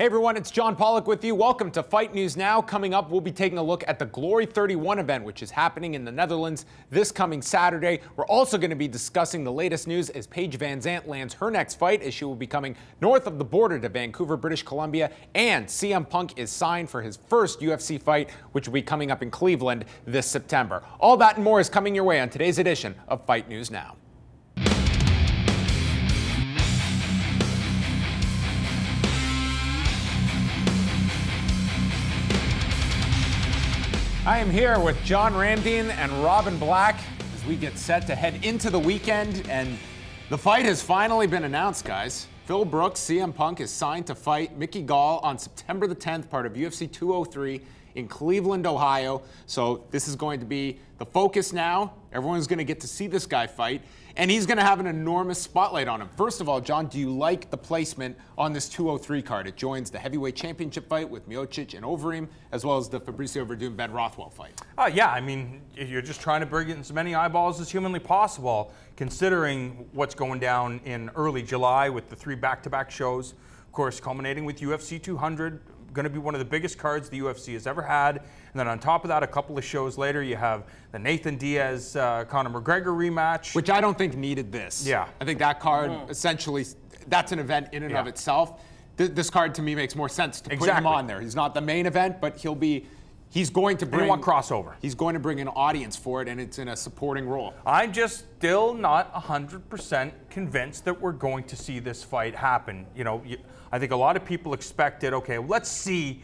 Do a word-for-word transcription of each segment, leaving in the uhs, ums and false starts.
Hey everyone, it's John Pollock with you. Welcome to Fight News Now. Coming up, we'll be taking a look at the Glory thirty-one event, which is happening in the Netherlands this coming Saturday. We're also going to be discussing the latest news as Paige VanZant lands her next fight, as she will be coming north of the border to Vancouver, British Columbia, and C M Punk is signed for his first U F C fight, which will be coming up in Cleveland this September. All that and more is coming your way on today's edition of Fight News Now. I am here with John Ramdeen and Robin Black as we get set to head into the weekend, and the fight has finally been announced, guys. Phil Brooks, C M Punk, is signed to fight Mickey Gall on September the tenth, part of U F C two oh three in Cleveland, Ohio. So this is going to be the focus now. Everyone's going to get to see this guy fight, and he's going to have an enormous spotlight on him. First of all, John, do you like the placement on this two oh three card? It joins the heavyweight championship fight with Miocic and Overeem, as well as the Fabricio Verdum Ben Rothwell fight. Uh, yeah, I mean, you're just trying to bring in as many eyeballs as humanly possible, considering what's going down in early July with the three back-to-back shows, of course, culminating with U F C two hundred. Going to be one of the biggest cards the U F C has ever had. And then on top of that, a couple of shows later, you have the Nathan Diaz, uh, Conor McGregor rematch. Which I don't think needed this. Yeah. I think that card, mm-hmm. essentially, that's an event in and yeah. of itself. Th this card, to me, makes more sense to exactly. put him on there. He's not the main event, but he'll be... He's going to bring one crossover. He's going to bring an audience for it, and it's in a supporting role. I'm just still not one hundred percent convinced that we're going to see this fight happen. You know, you, I think a lot of people expected, okay, let's see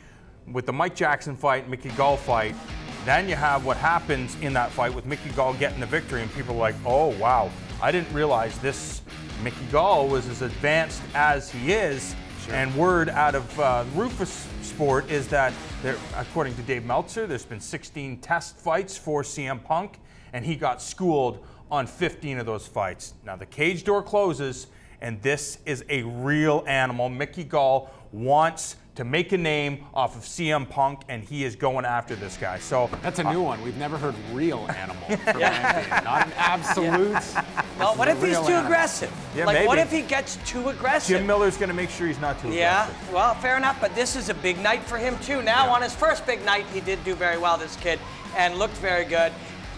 with the Mike Jackson fight, Mickey Gall fight. Then you have what happens in that fight with Mickey Gall getting the victory, and people are like, oh, wow, I didn't realize this Mickey Gall was as advanced as he is. Sure. And word out of uh, Roufusport is that, there, according to Dave Meltzer, there's been sixteen test fights for C M Punk, and he got schooled on fifteen of those fights. Now the cage door closes, and this is a real animal. Mickey Gall wants to make a name off of C M Punk, and he is going after this guy. So that's a new uh, one. We've never heard "real animal" from yeah. Not an absolute. Yeah. Well, what if he's too animal. aggressive? Yeah, like, maybe. What if he gets too aggressive? Jim Miller's going to make sure he's not too yeah. aggressive. Yeah, well, fair enough. But this is a big night for him too. Now, yeah. on his first big night, he did do very well. This kid and looked very good.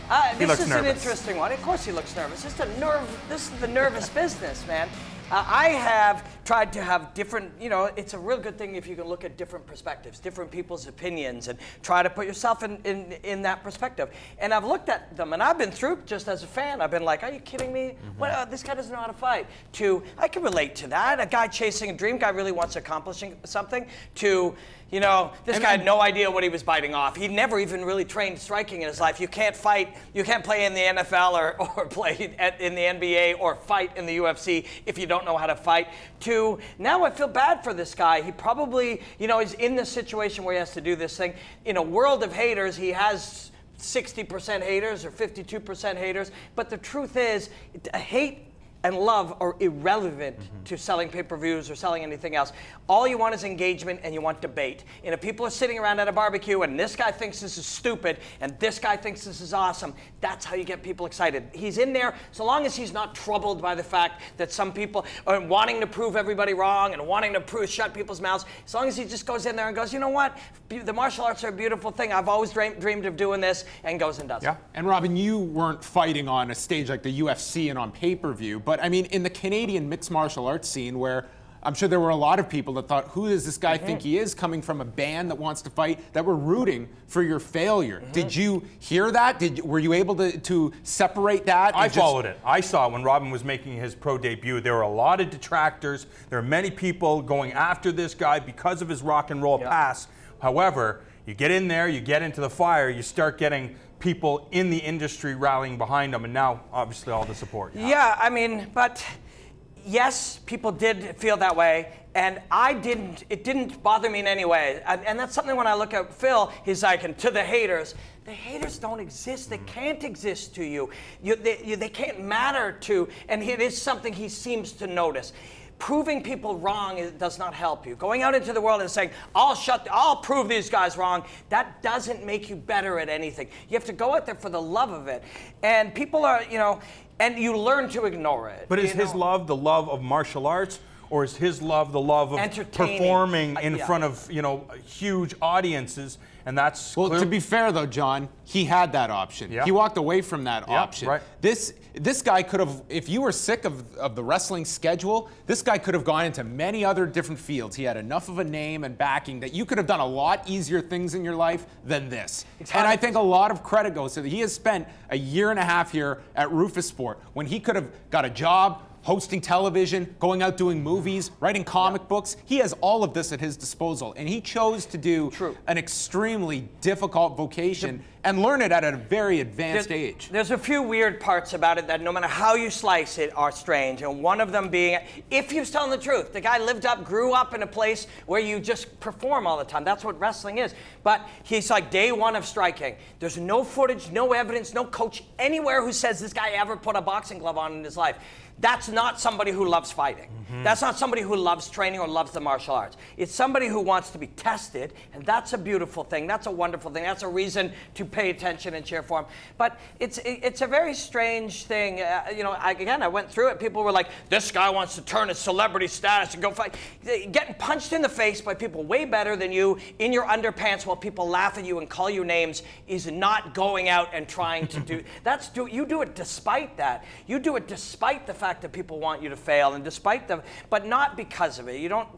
Uh, this he looks is nervous. An interesting one. Of course, he looks nervous. This is a nerve. This is the nervous business, man. Uh, I have tried to have different, you know, it's a real good thing if you can look at different perspectives, different people's opinions, and try to put yourself in, in, in that perspective. And I've looked at them, and I've been through, just as a fan, I've been like, are you kidding me? Mm-hmm. Well, uh, this guy doesn't know how to fight. To, I can relate to that. A guy chasing a dream, guy really wants to accomplish something. To, you know, this and guy had no idea what he was biting off. He never even really trained striking in his life. You can't fight, you can't play in the N F L or, or play at, in the N B A or fight in the U F C if you don't know how to fight. To now I feel bad for this guy. He probably, you know, is in this situation where he has to do this thing. In a world of haters, he has sixty percent haters or fifty-two percent haters. But the truth is, hate and love are irrelevant mm-hmm. to selling pay-per-views or selling anything else. All you want is engagement, and you want debate. And if people are sitting around at a barbecue and this guy thinks this is stupid and this guy thinks this is awesome, that's how you get people excited. He's in there so long as he's not troubled by the fact that some people are wanting to prove everybody wrong and wanting to prove, shut people's mouths. As long as he just goes in there and goes, you know what, the martial arts are a beautiful thing. I've always dream dreamed of doing this, and goes and does yeah. it. And Robin, you weren't fighting on a stage like the U F C and on pay-per-view, but I mean, in the Canadian mixed martial arts scene, where I'm sure there were a lot of people that thought, who does this guy mm-hmm. think he is, coming from a band that wants to fight, that were rooting for your failure. Mm-hmm. Did you hear that? Did, were you able to, to separate that? I followed it. I saw when Robin was making his pro debut, there were a lot of detractors. There are many people going after this guy because of his rock and roll yep. pass. However, you get in there, you get into the fire, you start getting people in the industry rallying behind them, and now obviously all the support. Yeah, yeah I mean, but yes, people did feel that way, and I didn't, it didn't bother me in any way. And, and that's something when I look at Phil, he's like, and to the haters, the haters don't exist. They can't exist to you. you, they, you they can't matter to, and it is something he seems to notice. Proving people wrong is, does not help you. Going out into the world and saying, I'll shut, I'll prove these guys wrong, that doesn't make you better at anything. You have to go out there for the love of it. And people are, you know, and you learn to ignore it. But is his love the love of martial arts, or is his love the love of performing in yeah. front of, you know, huge audiences? And that's well. Clear. To be fair, though, John, he had that option. Yep. He walked away from that yep, option. Right. This this guy could have. If you were sick of of the wrestling schedule, this guy could have gone into many other different fields. He had enough of a name and backing that you could have done a lot easier things in your life than this. Exactly. And I think a lot of credit goes to that. He has spent a year and a half here at Roufusport when he could have got a job, hosting television, going out doing movies, writing comic yeah. books. He has all of this at his disposal, and he chose to do True. an extremely difficult vocation the, and learn it at a very advanced there's, age. There's a few weird parts about it that no matter how you slice it are strange, and one of them being, if he was telling the truth, the guy lived up, grew up in a place where you just perform all the time. That's what wrestling is. But he's like day one of striking. There's no footage, no evidence, no coach anywhere who says this guy ever put a boxing glove on in his life. That's not somebody who loves fighting. Mm-hmm. That's not somebody who loves training or loves the martial arts. It's somebody who wants to be tested, and that's a beautiful thing. That's a wonderful thing. That's a reason to pay attention and cheer for him. But it's it's a very strange thing. Uh, you know, I, again, I went through it. People were like, "This guy wants to turn his celebrity status and go fight." Getting punched in the face by people way better than you in your underpants while people laugh at you and call you names is not going out and trying to do. That's do you do it despite that. You do it despite the fact. that people want you to fail, and despite them, but not because of it. You don't.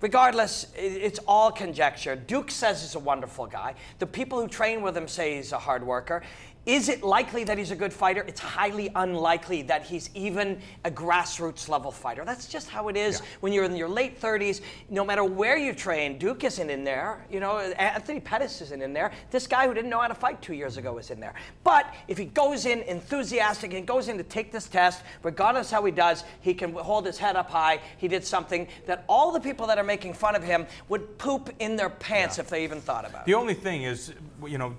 Regardless, it's all conjecture. Duke says he's a wonderful guy. The people who train with him say he's a hard worker. Is it likely that he's a good fighter? It's highly unlikely that he's even a grassroots level fighter. That's just how it is yeah. when you're in your late thirties. No matter where you train, Duke isn't in there. You know, Anthony Pettis isn't in there. This guy who didn't know how to fight two years ago is in there. But if he goes in enthusiastic and goes in to take this test, regardless how he does, he can hold his head up high. He did something that all the people that are making fun of him would poop in their pants yeah. if they even thought about it. The only thing is, you know,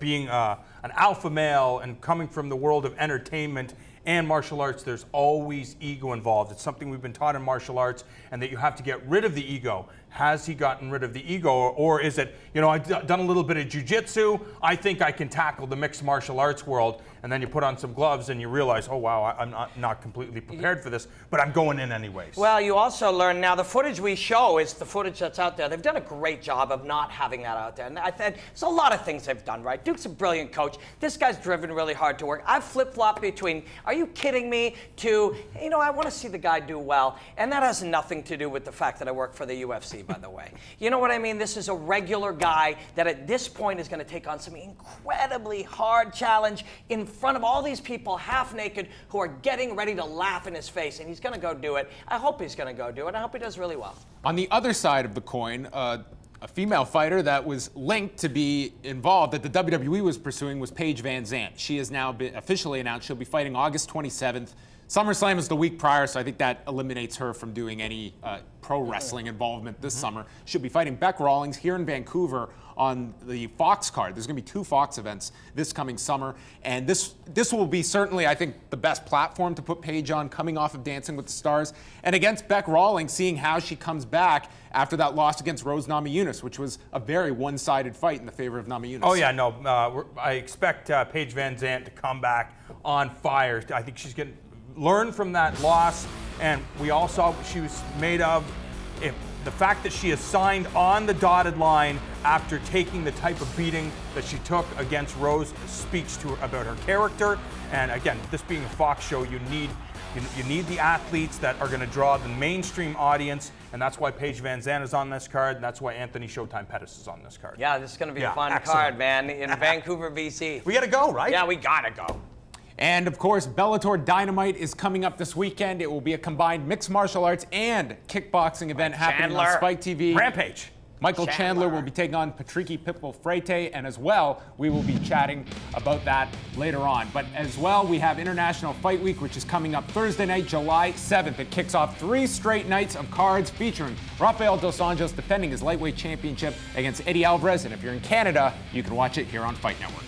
being uh, an alpha male and coming from the world of entertainment and martial arts, there's always ego involved. It's something we've been taught in martial arts, and that you have to get rid of the ego. Has he gotten rid of the ego, or, or is it, you know, I've done a little bit of jiu-jitsu, I think I can tackle the mixed martial arts world, and then you put on some gloves and you realize, oh wow, I'm not, not completely prepared for this, but I'm going in anyways. Well, you also learn now, the footage we show is the footage that's out there. They've done a great job of not having that out there, and I think there's a lot of things they've done right. Duke's a brilliant coach. This guy's driven really hard to work. I've flip-flopped between, are you kidding me, to, you know, I want to see the guy do well, and that has nothing to do with the fact that I work for the U F C. By the way, you know what I mean? This is a regular guy that at this point is going to take on some incredibly hard challenge in front of all these people half naked who are getting ready to laugh in his face, and he's going to go do it. I hope he's going to go do it. I hope he does really well. On the other side of the coin, uh, a female fighter that was linked to be involved that the W W E was pursuing was Paige VanZant. She has now been officially announced she'll be fighting August twenty-seventh. SummerSlam is the week prior, so I think that eliminates her from doing any uh, pro wrestling involvement this mm-hmm. summer. She'll be fighting Bec Rawlings here in Vancouver on the Fox card. There's going to be two Fox events this coming summer, and this this will be certainly, I think, the best platform to put Paige on, coming off of Dancing with the Stars, and against Bec Rawlings, seeing how she comes back after that loss against Rose Namajunas, which was a very one-sided fight in the favor of Namajunas. Oh yeah, no, uh, we're, I expect uh, Paige VanZant to come back on fire. I think she's getting. Learn from that loss, and we all saw what she was made of. If the fact that she has signed on the dotted line after taking the type of beating that she took against Rose speaks to her about her character. And again, this being a Fox show, you need you, you need the athletes that are going to draw the mainstream audience, and that's why Paige VanZant is on this card, and that's why Anthony Showtime Pettis is on this card. Yeah, this is going to be yeah, a fun excellent. card, man, in Vancouver, B C. We got to go, right? Yeah, we got to go. And of course, Bellator Dynamite is coming up this weekend. It will be a combined mixed martial arts and kickboxing event Mike happening Chandler. on Spike T V. Rampage. Michael Chandler. Chandler will be taking on Patricio Pitbull Freire, and as well, we will be chatting about that later on. But as well, we have International Fight Week, which is coming up Thursday night, July seventh. It kicks off three straight nights of cards featuring Rafael Dos Anjos defending his lightweight championship against Eddie Alvarez. And if you're in Canada, you can watch it here on Fight Network.